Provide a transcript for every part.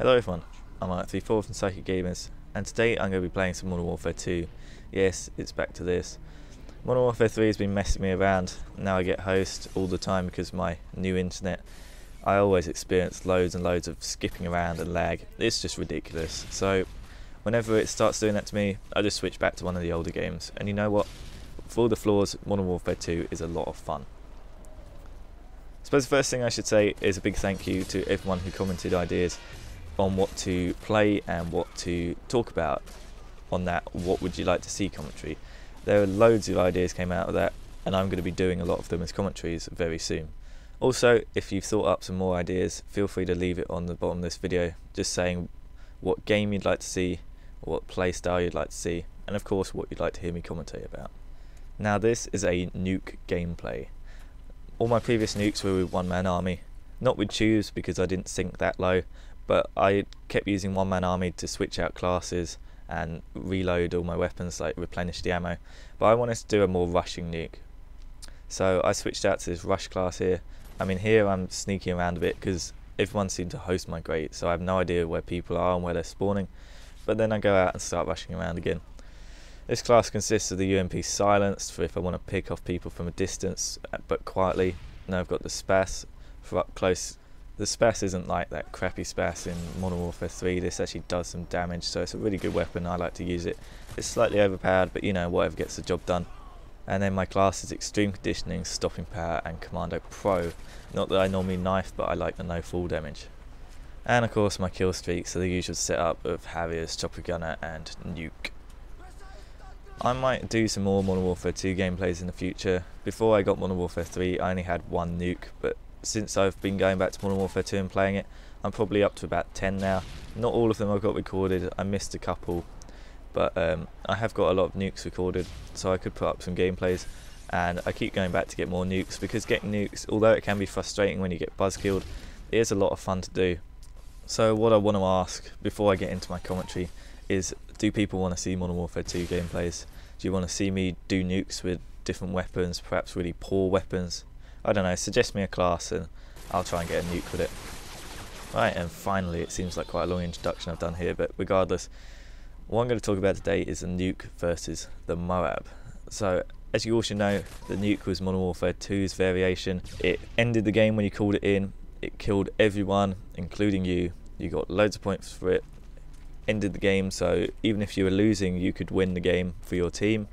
Hello everyone, I'm R834 from Psychic Gamers, and today I'm going to be playing some Modern Warfare 2. Yes, it's back to this. Modern Warfare 3 has been messing me around. Now I get host all the time because of my new internet. I always experience loads and loads of skipping around and lag. It's just ridiculous. So whenever it starts doing that to me, I just switch back to one of the older games. And you know what? For all the flaws, Modern Warfare 2 is a lot of fun. I suppose the first thing I should say is a big thank you to everyone who commented ideas on what to play and what to talk about on that what would you like to see commentary. There are loads of ideas came out of that, and I'm going to be doing a lot of them as commentaries very soon. Also, if you've thought up some more ideas, feel free to leave it on the bottom of this video, just saying what game you'd like to see, what play style you'd like to see, and of course what you'd like to hear me commentate about. Now this is a nuke gameplay. All my previous nukes were with one-man army, not with tubes because I didn't sink that low, but I kept using one-man army to switch out classes and reload all my weapons, like replenish the ammo. But I wanted to do a more rushing nuke. So I switched out to this rush class here. I mean, here I'm sneaking around a bit because everyone seemed to host migrate, so I have no idea where people are and where they're spawning. But then I go out and start rushing around again. This class consists of the UMP silenced for if I want to pick off people from a distance but quietly. Now I've got the SPAS for up close. The SPAS isn't like that crappy SPAS in Modern Warfare 3, this actually does some damage, so it's a really good weapon, I like to use it. It's slightly overpowered, but you know, whatever gets the job done. And then my class is Extreme Conditioning, Stopping Power and Commando Pro. Not that I normally knife, but I like the no fall damage. And of course my kill streaks are the usual setup of Harriers, Chopper Gunner and Nuke. I might do some more Modern Warfare 2 gameplays in the future. Before I got Modern Warfare 3 I only had one nuke, but since I've been going back to Modern Warfare 2 and playing it, I'm probably up to about 10 now. Not all of them I've got recorded, I missed a couple, but I have got a lot of nukes recorded, so I could put up some gameplays, and I keep going back to get more nukes, because getting nukes, although it can be frustrating when you get buzzkilled, it is a lot of fun to do. So what I want to ask, before I get into my commentary, is do people want to see Modern Warfare 2 gameplays? Do you want to see me do nukes with different weapons, perhaps really poor weapons? I don't know, suggest me a class and I'll try and get a nuke with it. Right, and finally, it seems like quite a long introduction I've done here, but regardless, what I'm going to talk about today is the nuke versus the M.O.A.B. So, as you all should know, the nuke was Modern Warfare 2's variation. It ended the game when you called it in, it killed everyone, including you. You got loads of points for it, ended the game, so even if you were losing, you could win the game for your team.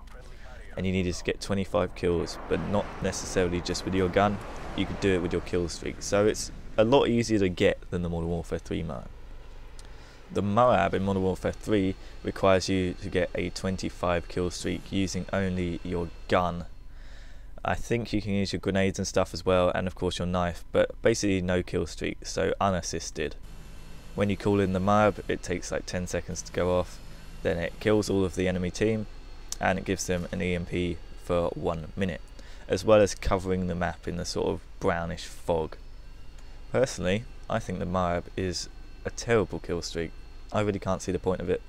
And you needed to get 25 kills, but not necessarily just with your gun, you could do it with your kill streak. So it's a lot easier to get than the Modern Warfare 3 M.O.A.B. The M.O.A.B. in Modern Warfare 3 requires you to get a 25 kill streak using only your gun. I think you can use your grenades and stuff as well, and of course your knife, but basically no kill streak, so unassisted. When you call in the M.O.A.B. it takes like 10 seconds to go off, then it kills all of the enemy team, and it gives them an EMP for 1 minute, as well as covering the map in the sort of brownish fog. Personally, I think the M.O.A.B. is a terrible kill streak. I really can't see the point of it.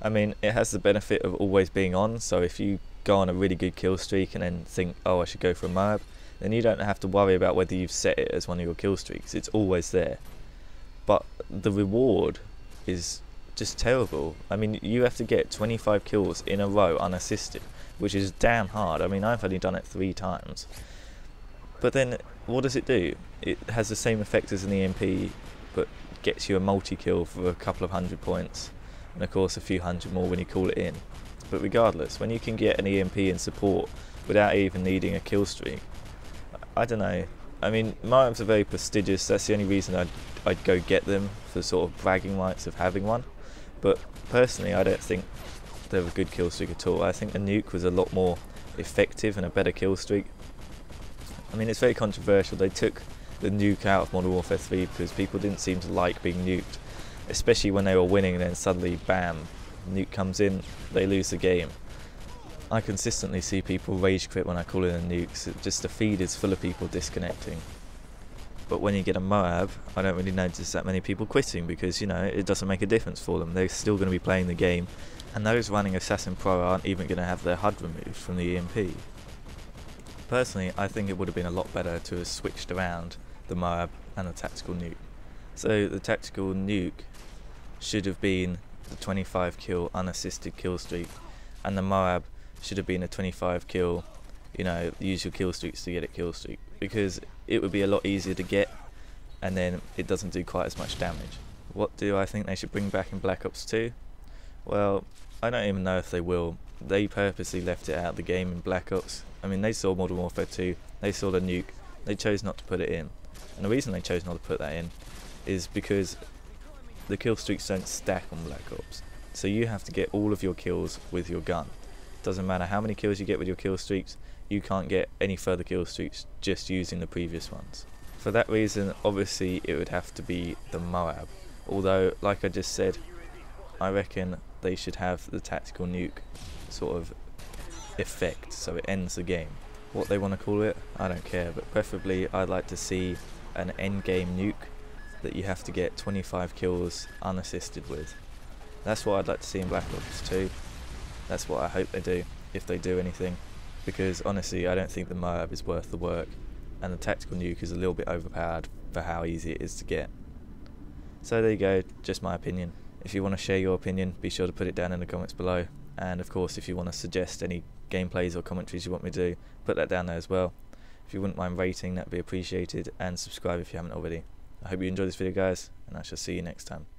I mean, it has the benefit of always being on, so if you go on a really good kill streak and then think, oh, I should go for a M.O.A.B., then you don't have to worry about whether you've set it as one of your kill streaks, it's always there. But the reward is just terrible. I mean, you have to get 25 kills in a row unassisted, which is damn hard. I mean, I've only done it 3 times. But then, what does it do? It has the same effect as an EMP, but gets you a multi-kill for a couple of 100 points, and of course a few 100 more when you call it in. But regardless, when you can get an EMP in support without even needing a kill streak, I don't know. I mean, M.O.A.Bs are very prestigious, that's the only reason I'd go get them, for sort of bragging rights of having one. But personally, I don't think they're a good kill streak at all. I think the nuke was a lot more effective and a better kill streak. I mean, it's very controversial. They took the nuke out of Modern Warfare 3 because people didn't seem to like being nuked, especially when they were winning and then suddenly, bam, nuke comes in, they lose the game. I consistently see people rage quit when I call in the nukes. It's just the feed is full of people disconnecting. But when you get a M.O.A.B., I don't really notice that many people quitting because, you know, it doesn't make a difference for them. They're still going to be playing the game, and those running Assassin Pro aren't even going to have their HUD removed from the EMP. Personally, I think it would have been a lot better to have switched around the M.O.A.B. and the Tactical Nuke. So the tactical nuke should have been the 25 kill unassisted kill streak, and the M.O.A.B. should have been a 25 kill, you know, use your kill streaks to get a kill streak, because it would be a lot easier to get, and then it doesn't do quite as much damage. What do I think they should bring back in Black Ops 2? Well, I don't even know if they will. They purposely left it out of the game in Black Ops. I mean, they saw Modern Warfare 2, they saw the nuke, they chose not to put it in. And the reason they chose not to put that in is because the kill streaks don't stack on Black Ops. So you have to get all of your kills with your gun. Doesn't matter how many kills you get with your kill streaks, you can't get any further kill streaks just using the previous ones. For that reason, obviously it would have to be the M.O.A.B. Although, like I just said, I reckon they should have the tactical nuke sort of effect, so it ends the game. What they want to call it, I don't care, but preferably I'd like to see an end game nuke that you have to get 25 kills unassisted with. That's what I'd like to see in Black Ops 2. That's what I hope they do, if they do anything, because honestly I don't think the M.O.A.B. is worth the work, and the tactical nuke is a little bit overpowered for how easy it is to get. So there you go, just my opinion. If you want to share your opinion, be sure to put it down in the comments below, and of course if you want to suggest any gameplays or commentaries you want me to do, put that down there as well. If you wouldn't mind rating, that'd be appreciated, and subscribe if you haven't already. I hope you enjoyed this video guys, and I shall see you next time.